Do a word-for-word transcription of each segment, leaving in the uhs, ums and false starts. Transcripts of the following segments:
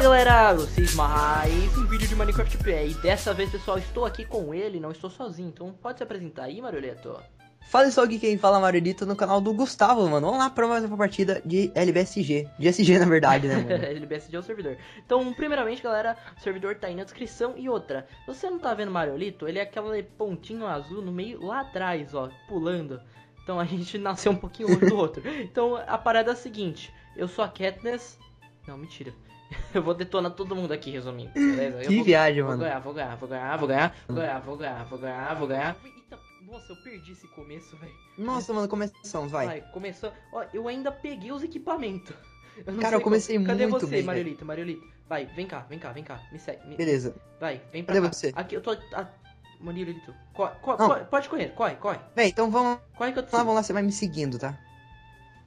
Fala galera, vocês mais um vídeo de Minecraft P E. E dessa vez, pessoal, estou aqui com ele, não estou sozinho. Então pode se apresentar aí, Marioleto. Fala só, aqui quem fala Marioleto, no canal do Gustavo, mano. Vamos lá para mais uma partida de L B S G. De S G, na verdade, né, mano? L B S G é o servidor. Então, primeiramente, galera, o servidor tá aí na descrição. E outra, se você não tá vendo Marioleto, ele é aquele pontinho azul no meio lá atrás, ó, pulando. Então a gente nasceu um pouquinho longe do outro. Então a parada é a seguinte: eu sou a Katniss. Não, mentira. Eu vou detonar todo mundo aqui, resumindo, beleza? Que viagem, mano. Vou ganhar, vou ganhar, vou ganhar, vou ganhar, vou ganhar, vou ganhar, vou ganhar, vou ganhar. Nossa, eu perdi esse começo, velho. Nossa, mano, começamos, vai. Vai, começou. Ó, eu ainda peguei os equipamentos. Cara, eu comecei muito bem. Cadê você, Mariolito, Mariolito? Vai, vem cá, vem cá, vem cá. Me segue. Beleza. Vai, vem pra cá. Cadê você? Aqui, eu tô... Mariolito, pode correr, corre, corre. Vem, então vamos... Corre que eu tô... Vamos lá, você vai me seguindo, tá?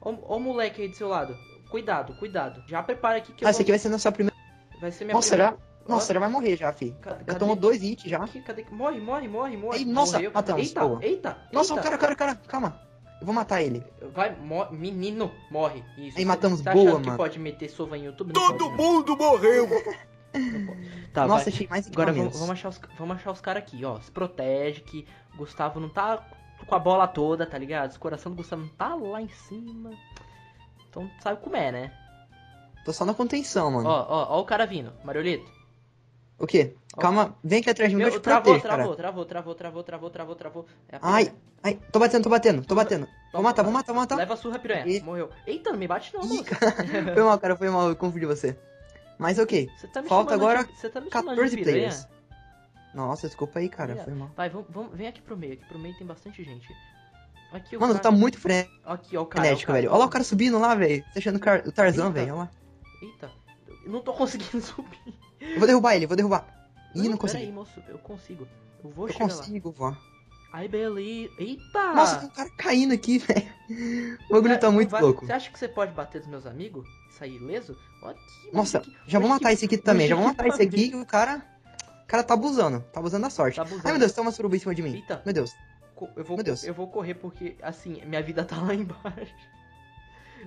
Ó o moleque aí do seu lado. Cuidado, cuidado. Já prepara aqui que eu Ah, vou... esse aqui vai ser nossa primeira... Vai ser minha nossa, primeira... Já... Nossa, já vai morrer já, fi. Cadê... Eu tomo dois hits já. Cadê... Morre, morre, morre, morre. Ei, nossa, morreu. Matamos. Eita, eita, eita. Nossa, o cara, cara, cara. Calma. Eu vou matar ele. Vai, mor... menino, morre. Isso. Aí matamos, tá boa, mano. Que pode meter sova em YouTube? Todo pode, mundo não. Morreu. Tá, nossa, vai. Achei mais agora vamos, vamos achar os, vamos achar os caras aqui, ó. Se protege que Gustavo não tá com a bola toda, tá ligado? O coração do Gustavo não tá lá em cima. Então sabe como é, né? Tô só na contenção, mano. Ó, ó, ó o cara vindo, Mariolito. O quê? Ó, calma, vem aqui atrás de mim, eu te protejo, cara. Travou, travou, travou, travou, travou, travou, travou. É ai, ai, tô batendo, tô batendo, tô batendo. Vou matar, vou matar, vou matar. Leva a surra, piranha, e... morreu. Eita, não me bate não, mano. Foi mal, cara, foi mal, eu confundi você. Mas ok, tá falta agora de... tá quatorze players. Nossa, desculpa aí, cara, foi mal. Vai, vamos, vamos, vem aqui pro meio, aqui pro meio tem bastante gente. Aqui, mano, cara... tá muito frenético, aqui, ó, o cara, frenético, ó, o cara. Velho. Olha lá o cara subindo lá, velho. Tá achando o Tarzan, velho. Olha lá. Eita, eu não tô conseguindo subir. Eu vou derrubar ele, vou derrubar. Ih, não, não consegui. Aí, moço, eu consigo. Eu vou eu chegar consigo, lá. Vó. Ai, beleza. Eita. Nossa, tem um cara caindo aqui, velho. O bagulho tá muito vai... louco. Você acha que você pode bater dos meus amigos? Sair ileso? Olha aqui, nossa, aqui. Já vou matar que... esse aqui também. Já vou matar esse aqui que o cara... O cara tá abusando. Tá abusando da sorte. Tá abusando. Ai, meu Deus, tá uma suruba em cima de mim. Eita. Meu Deus. Eu vou, eu vou correr porque, assim, minha vida tá lá embaixo.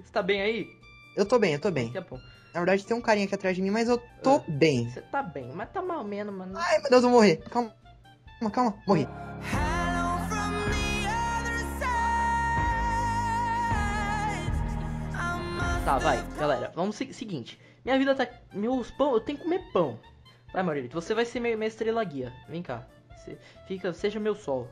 Você tá bem aí? Eu tô bem, eu tô bem. Tá bom. Na verdade, tem um carinha aqui atrás de mim, mas eu tô uh, bem. Você tá bem, mas tá mal menos, mano. Ai, meu Deus, eu vou morrer. Calma, calma, calma. Morri. Tá, vai, galera. Vamos se seguinte. Minha vida tá... Meus pão... Eu tenho que comer pão. Vai, Maurílio, você vai ser minha estrela guia. Vem cá. Você fica... Seja meu sol.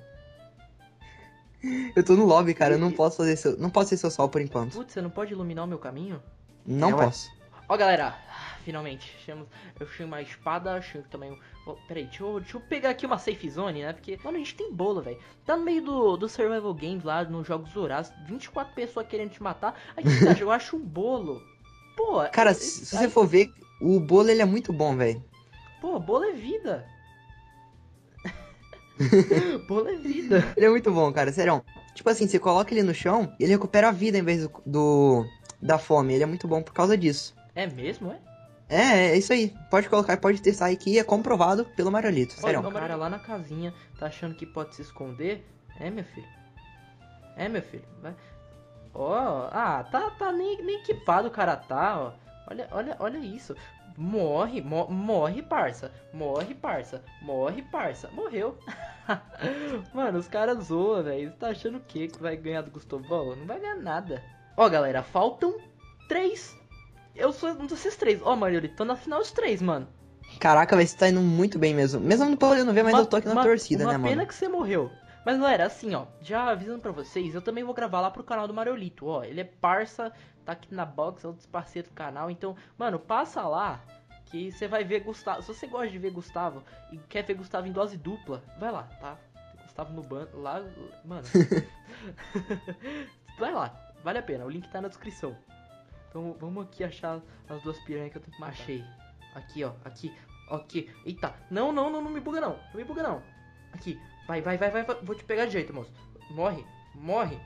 Eu tô no lobby, cara, eu não posso fazer seu... Não posso ser seu sol por enquanto. Putz, você não pode iluminar o meu caminho? Não, não posso. Ó, oh, galera, finalmente, chegamos... eu chego uma espada, chego também... Oh, peraí, deixa eu... deixa eu pegar aqui uma safe zone, né? Porque, mano, a gente tem bolo, velho. Tá no meio do, do survival games lá, nos jogos Zora, vinte e quatro pessoas querendo te matar. Aí, cara, eu acho um bolo. Pô... Cara, eu, se, eu, se aí... você for ver, o bolo, ele é muito bom, velho. Pô, bolo é vida. Bolo é vida. Ele é muito bom, cara, sério. Tipo assim, você coloca ele no chão e ele recupera a vida em vez do, do da fome. Ele é muito bom por causa disso. É mesmo, é? É, é isso aí. Pode colocar, pode testar aí que é comprovado pelo Mariolito, sério. O cara lá na casinha tá achando que pode se esconder. É, meu filho. É, meu filho. Vai. Ó, oh, ah, tá, tá nem, nem equipado o cara tá, ó. Olha, olha, olha isso. Morre, mo morre, parça. Morre, parça. Morre, parça. Morreu. Mano, os caras zoam, velho. Você tá achando o quê? Que vai ganhar do Gustavão? Não vai ganhar nada. Ó, galera, faltam três. Eu sou um desses três. Ó, Mariolito, tô na final dos três, mano. Caraca, velho, você tá indo muito bem mesmo. Mesmo não podendo ver, mas uma, eu tô aqui na uma, torcida, uma né, mano? Uma pena que você morreu. Mas, galera, assim, ó, já avisando pra vocês, eu também vou gravar lá pro canal do Mariolito, ó. Ele é parça, tá aqui na box, é outro parceiro do canal. Então, mano, passa lá que você vai ver Gustavo. Se você gosta de ver Gustavo e quer ver Gustavo em dose dupla, vai lá, tá? Gustavo no banco, lá, mano. Vai lá, vale a pena, o link tá na descrição. Então, vamos aqui achar as duas piranhas que eu tenho que matar. Achei. Aqui, ó, aqui, aqui. Eita, não, não, não, não me buga não, não me buga não. Aqui. Vai, vai, vai, vai, vai, vou te pegar de jeito, moço. Morre, morre.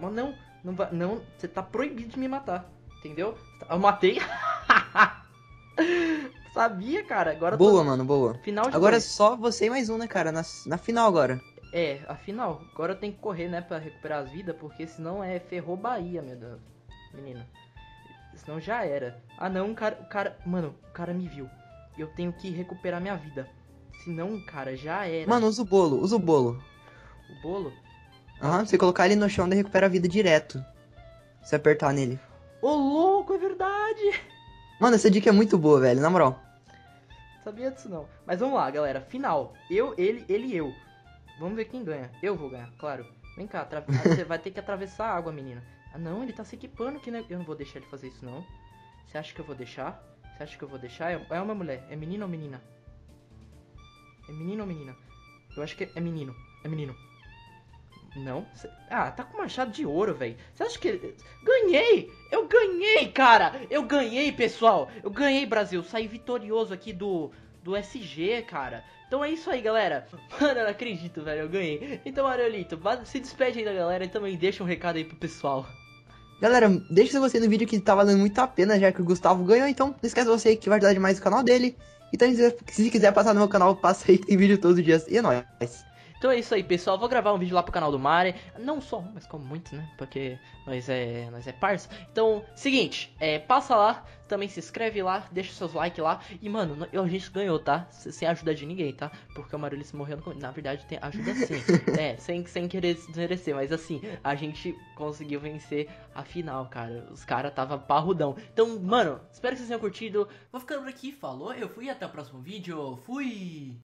Mas não, não vai, não. Você tá proibido de me matar, entendeu? Eu matei. Sabia, cara. Agora boa, tô... mano, boa. Final de agora é só você e mais um, né, cara? Na, na final agora. É, a final. Agora eu tenho que correr, né, pra recuperar as vidas, porque senão é ferrou Bahia, meu Deus. Menino. Senão já era. Ah não, o cara, o cara... Mano, o cara me viu. Eu tenho que recuperar minha vida. Senão, cara, já era. Mano, usa o bolo, usa o bolo. O bolo? Aham, você colocar ele no chão e recupera a vida direto. Você apertar nele. Ô, louco, é verdade! Mano, essa dica é muito boa, velho, na moral. Sabia disso não. Mas vamos lá, galera. Final. Eu, ele, ele e eu. Vamos ver quem ganha. Eu vou ganhar, claro. Vem cá, atra... você vai ter que atravessar a água, menina. Ah, não, ele tá se equipando aqui, né? Eu não vou deixar ele fazer isso, não. Você acha que eu vou deixar? Você acha que eu vou deixar? É uma mulher. É menino ou menina? É menino ou menina? Eu acho que é menino. É menino. Não? Cê... Ah, tá com machado de ouro, velho. Você acha que... Ganhei! Eu ganhei, cara! Eu ganhei, pessoal! Eu ganhei, Brasil! Saí vitorioso aqui do... do S G, cara. Então é isso aí, galera. Mano, eu não acredito, velho. Eu ganhei. Então, Ariolito, se despede aí da galera e também deixa um recado aí pro pessoal. Galera, deixa você no vídeo que tá valendo muito a pena, já que o Gustavo ganhou. Então, não esquece você que vai ajudar demais o canal dele. Então, se quiser passar no meu canal, passa aí que tem vídeo todos os dias. E é nóis. Então é isso aí, pessoal. Vou gravar um vídeo lá pro canal do Mari. Não só um, mas como muitos, né? Porque nós é, nós é parça. Então, seguinte. É, passa lá. Também se inscreve lá. Deixa seus likes lá. E, mano, a gente ganhou, tá? Sem ajuda de ninguém, tá? Porque o Marulho se morreu. No... Na verdade, tem ajuda sim. É, sem, sem querer desmerecer. Mas, assim, a gente conseguiu vencer a final, cara. Os caras tava parrudão. Então, mano, espero que vocês tenham curtido. Vou ficando por aqui. Falou. Eu fui. Até o próximo vídeo. Fui!